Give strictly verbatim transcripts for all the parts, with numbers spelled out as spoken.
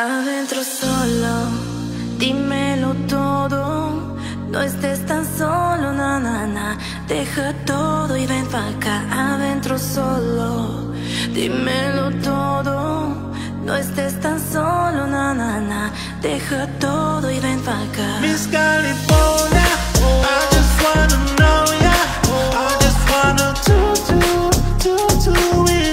Adentro solo, dímelo todo. No estés tan solo, na, na, na. Deja todo y ven pa' acá. Adentro solo, dímelo todo. No estés tan solo, na, na, na. Deja todo y ven pa' acá. Miss California, I just wanna know ya. I just wanna do, do, do, do it.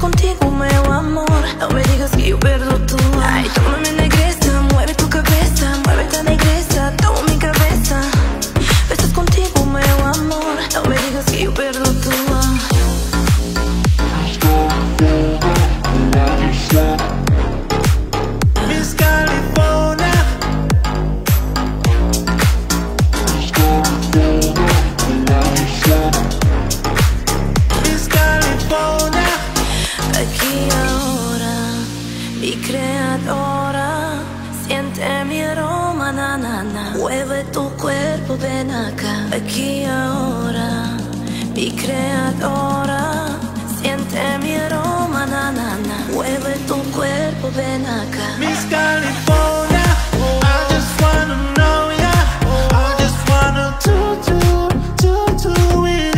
Contigo, meu amor, no me digas que yo pierdo tu amor. Ay, tómame negresa, mueve tu cabeza, mueve tan negresa, toma mi cabeza. Besas contigo, meu amor, no me digas que yo pierdo tu amor. Miss California, Miss California. Aquí ahora, mi creadora, siente mi aroma, na, na, na. Mueve tu cuerpo, ven acá. Aquí ahora, mi creadora, siente mi aroma, na, na, na. Mueve tu cuerpo, ven acá. Miss California, I just wanna know ya. I just wanna do, do, do, do it.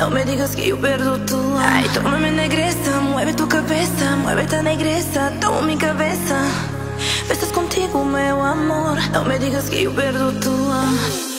No me digas que yo pierdo tu amor.